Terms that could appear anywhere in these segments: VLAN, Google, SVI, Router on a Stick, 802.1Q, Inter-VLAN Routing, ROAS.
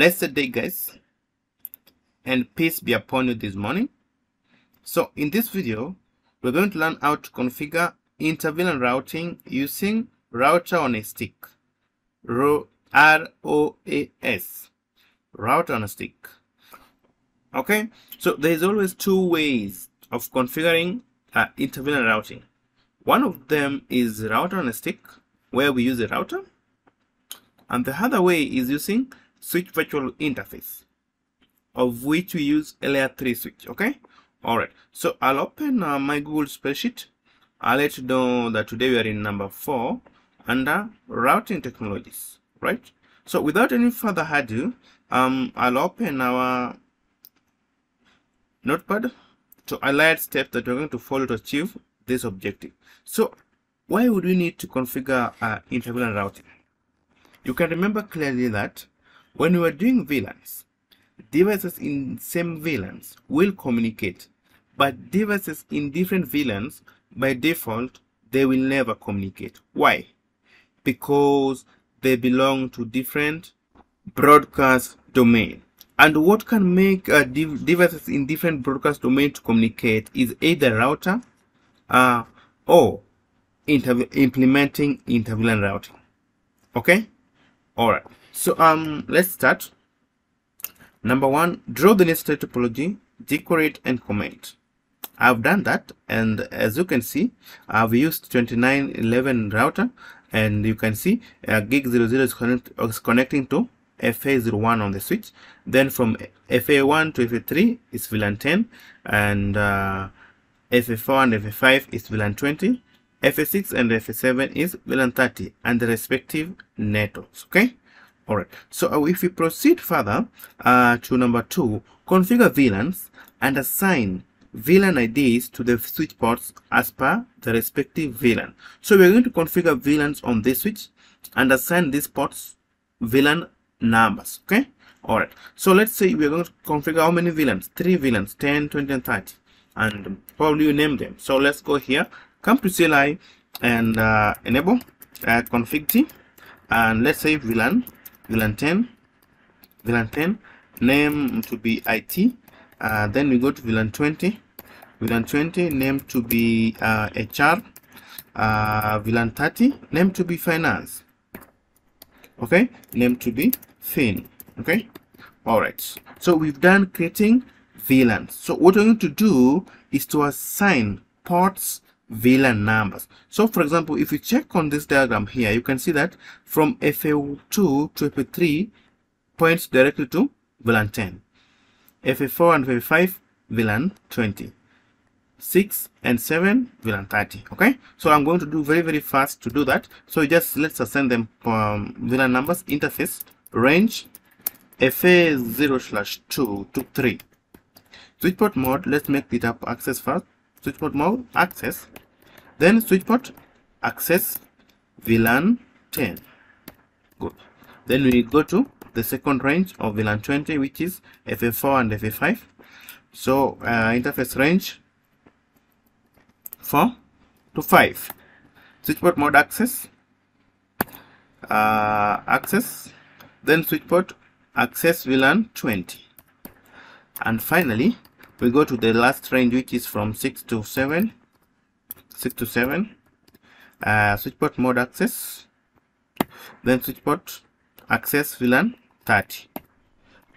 Blessed day, guys, and peace be upon you this morning. So in this video, we're going to learn how to configure inter-VLAN routing using router on a stick, ROAS, router on a stick. Okay, so there's always two ways of configuring inter-VLAN routing. One of them is router on a stick, where we use a router, and the other way is using switch virtual interface, of which we use a layer 3 switch. Okay, all right, so I'll open my Google spreadsheet. I'll let you know that today we are in number 4 under routing technologies, right? So without any further ado, I'll open our notepad to highlight steps that we're going to follow to achieve this objective. So why would we need to configure inter-VLAN routing? You can remember clearly that when we are doing VLANs, devices in same VLANs will communicate, but devices in different VLANs, by default, they will never communicate. Why? Because they belong to different broadcast domain. And what can make devices in different broadcast domain to communicate is either router or implementing inter-VLAN routing. Okay? Alright. So let's start. Number 1, draw the necessary topology, decorate and comment. I've done that, and as you can see, I've used 2911 router, and you can see gig 00 is connecting to FA01 on the switch. Then from FA1 to FA3 is VLAN 10, and FA4 and FA5 is VLAN 20. FA6 and FA7 is VLAN 30 and the respective networks. Okay, all right. So if we proceed further to number 2, configure VLANs and assign VLAN IDs to the switch ports as per the respective VLAN. So we are going to configure VLANs on this switch and assign these ports VLAN numbers. Okay, all right. So let's say we are going to configure how many VLANs? 3 VLANs, 10, 20, and 30, and probably you name them. So let's go here. Come to CLI and enable config T, and let's say VLAN 10, name to be IT. Then we go to VLAN 20, name to be HR. VLAN 30, name to be finance. Okay, name to be fin. Okay, all right. So we've done creating VLANs. So what we're going to do is to assign ports VLAN numbers. So for example, if you check on this diagram here, you can see that from FA2 to FA3 points directly to VLAN 10, FA4 and FA5 VLAN 20, 6 and 7 VLAN 30. Okay, so I'm going to do very, very fast to do that. So just let's assign them VLAN numbers. Interface range FA0/2 to 3. Switch port mode, let's make it up access first. Switch port mode access, then switch port access VLAN 10. Good. Then we go to the second range of VLAN 20, which is FA4 and FA5. So interface range 4 to 5. Switch port mode access, then switch port access VLAN 20, and finally we go to the last range, which is from 6 to 7. Switch port mode access, then switch port access VLAN 30.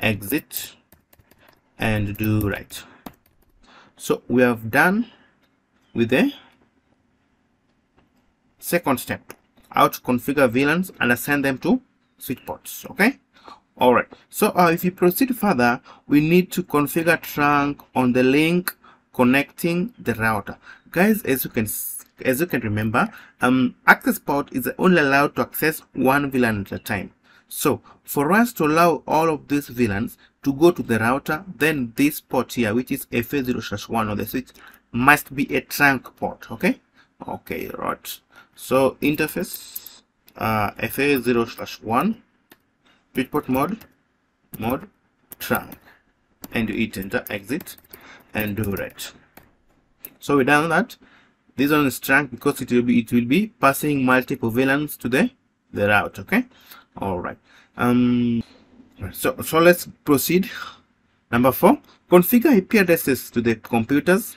Exit and do right. So we have done with the second step, how to configure VLANs and assign them to switch ports. Okay. Alright, so if you proceed further, we need to configure trunk on the link connecting the router. Guys, as you can remember, access port is only allowed to access one VLAN at a time. So for us to allow all of these VLANs to go to the router, then this port here, which is FA0/1 on the switch, must be a trunk port. Okay, okay, right. So interface FA0/1. Switch port mode trunk, and you hit enter, exit and do right. So we done that. This one is trunk because it will be passing multiple VLANs to the route. Okay, all right. So let's proceed. Number 4, configure IP addresses to the computers.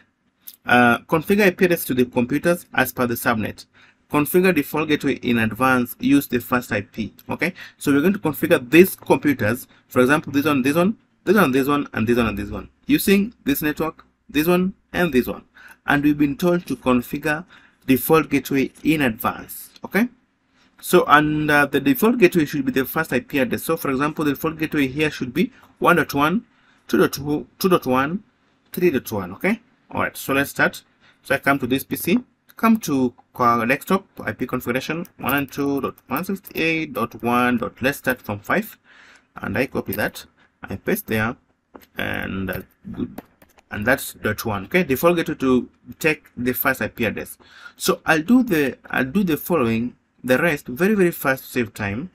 Configure IP address to the computers as per the subnet. Configure default gateway in advance. Use the first IP. Okay, so we're going to configure these computers. For example, this one, this one, this one, this one, and this one, using this network, this one, and this one. And we've been told to configure default gateway in advance. Okay, so and the default gateway should be the first IP address. So for example, the default gateway here should be 1.1, 2.2, 2.1, 3.1. Okay, all right. So let's start. So I come to this PC. Come to desktop IP configuration 192.168.1. Let's start from 5, and I copy that. I paste there, and that's .1. Okay, default gateway to take the first IP address. So I'll do the following, the rest very, very fast to save time.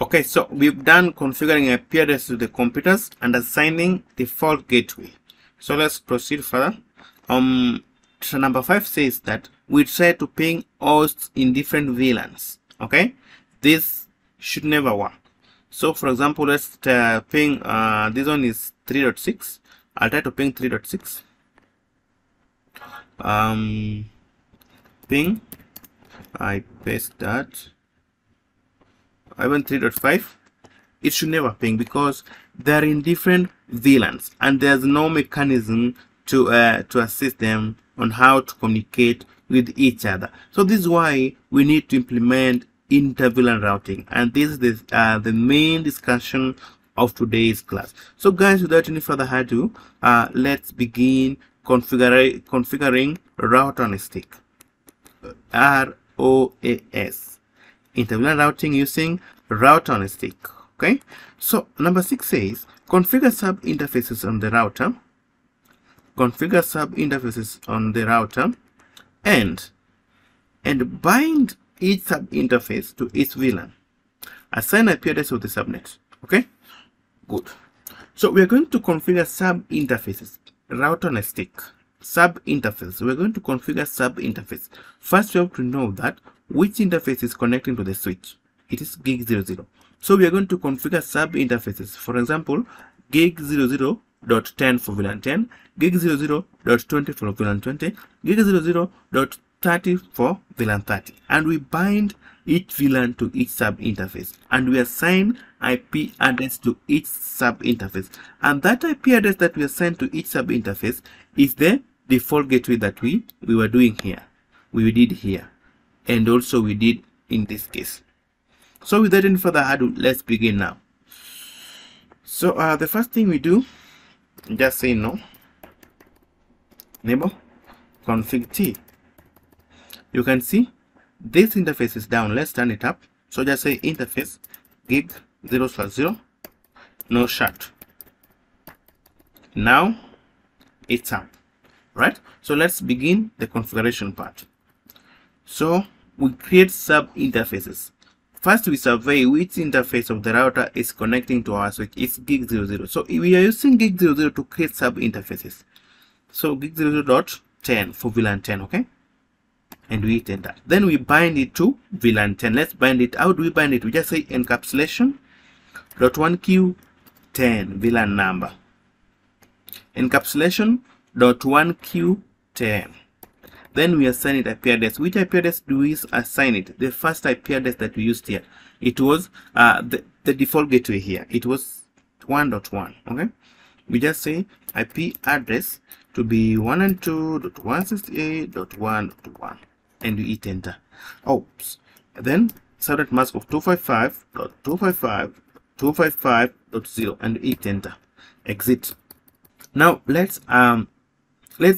Okay, so we've done configuring IP address to the computers and assigning default gateway. So let's proceed further. So number 5 says that we try to ping hosts in different VLANs. Okay, this should never work. So for example, let's ping this one is 3.6. I'll try to ping 3.6. Ping. I paste that. I went 3.5. It should never ping because they're in different VLANs and there's no mechanism to assist them on how to communicate with each other. So this is why we need to implement inter-VLAN routing, and this is the main discussion of today's class. So guys, without any further ado, let's begin configuring Router on a Stick, ROAS, Inter-VLAN routing using Router on a Stick. Okay, so number 6 says configure sub interfaces on the router, configure sub interfaces on the router, and bind each sub interface to its VLAN, assign IP address of the subnet. Okay, good. So we are going to configure sub interfaces. Router on a Stick, sub interface. We're going to configure sub interface. First, we have to know that which interface is connecting to the switch. It is gig 00. So we are going to configure sub interfaces. For example, gig 00.10 for VLAN 10, gig 00.20 for VLAN 20, gig 00.30 for VLAN 30, and we bind each VLAN to each sub interface, and we assign IP address to each sub interface, and that IP address that we assign to each sub interface is the default gateway that we were doing here, we did here, and also we did in this case. So without any further ado, let's begin now. So the first thing we do, just say no, neighbor, config t. You can see this interface is down. Let's turn it up. So just say interface gig 0/0, no shut. Now it's up, right? So let's begin the configuration part. So we create sub interfaces. First, we survey which interface of the router is connecting to our switch. It's gig 00. So we are using gig 00 to create sub interfaces. So gig 00.10 for VLAN 10, okay? And we hit enter. Then we bind it to VLAN 10. Let's bind it. How do we bind it? We just say encapsulation .1Q 10 VLAN number. Encapsulation .1Q 10. Then we assign it IP address. Which IP address do we assign it? The first IP address that we used here. It was the default gateway here. It was 1.1. Okay. We just say IP address to be 192.168.1.1, and we hit enter. Oops. Then subnet mask of 255.255.255.0, and we hit enter. Exit. Now let's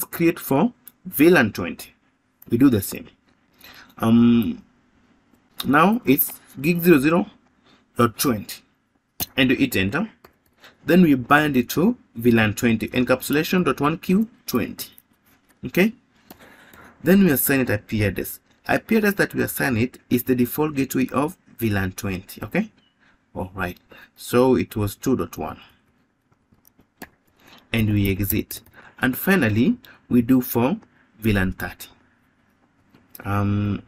create for VLAN 20. We do the same. Now it's gig 00.20, and we hit enter. Then we bind it to VLAN 20, encapsulation.1Q20. Okay, then we assign it IP address. IP address that we assign it is the default gateway of VLAN 20. Okay, all right. So it was 2.1, and we exit. And finally, we do for VLAN 30.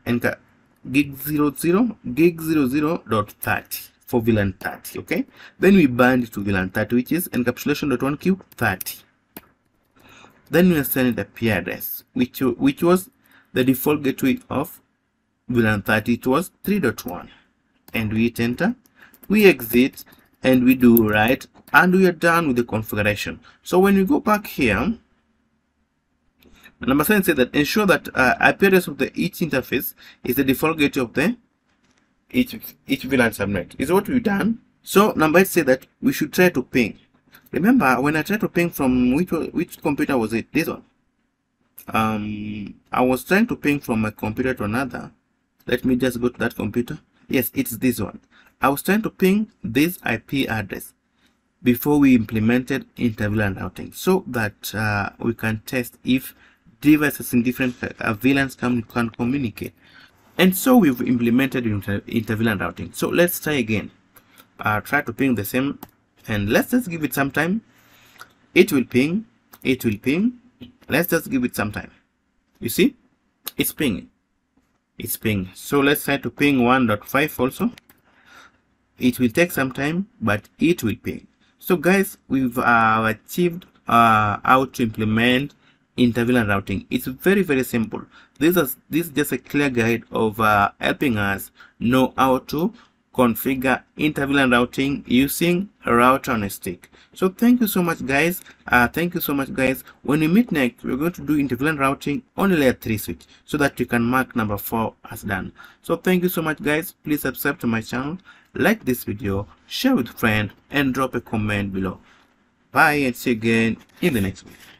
Enter gig 00.30 for VLAN 30. Okay, then we bind to VLAN 30, which is encapsulation.1Q 30. Then we assign the IP address, which was the default gateway of VLAN 30. It was 3.1, and we hit enter. We exit and we do right, and we are done with the configuration. So when we go back here, number 7 says that ensure that IP address of the each interface is the default gateway of the each VLAN subnet. Is what we've done. So number 8 says that we should try to ping. Remember, when I tried to ping from which computer was it? This one. I was trying to ping from my computer to another. Let me just go to that computer. Yes, it's this one. I was trying to ping this IP address before we implemented inter-VLAN routing, so that we can test if devices in different VLANs can communicate. And so we've implemented inter-VLAN routing. So let's try again. Try to ping the same, and let's just give it some time. It will ping. It will ping. Let's just give it some time. You see, it's pinging. It's pinging. So let's try to ping 1.5 also. It will take some time, but it will ping. So guys, we've achieved how to implement inter-VLAN routing. It's very, very simple. This is just a clear guide of helping us know how to configure inter-VLAN routing using a router on a stick. So thank you so much, guys. When we meet next, we're going to do inter-VLAN routing on a layer 3 switch, so that you can mark number 4 as done. So thank you so much, guys. Please subscribe to my channel, like this video, share with a friend, and drop a comment below. Bye, and see you again in the next video.